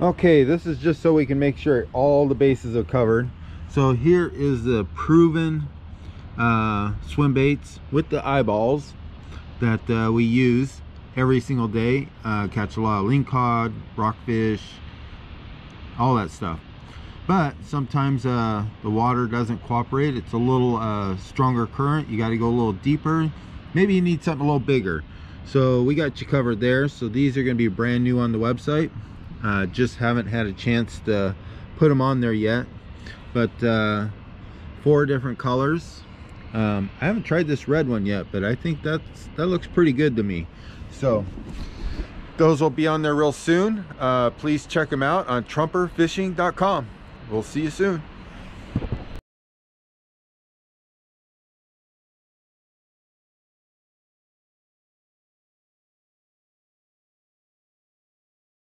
Okay, this is just so we can make sure all the bases are covered. So here is the proven swim baits with the eyeballs that we use every single day. Catch a lot of lingcod, rockfish, all that stuff. But sometimes the water doesn't cooperate. It's a little stronger current. You got to go a little deeper. Maybe you need something a little bigger. So we got you covered there. So these are going to be brand new on the website. Just haven't had a chance to put them on there yet. But 4 different colors. I haven't tried this red one yet, but I think that looks pretty good to me. So those will be on there real soon. Please check them out on trumperfishing.com. We'll see you soon.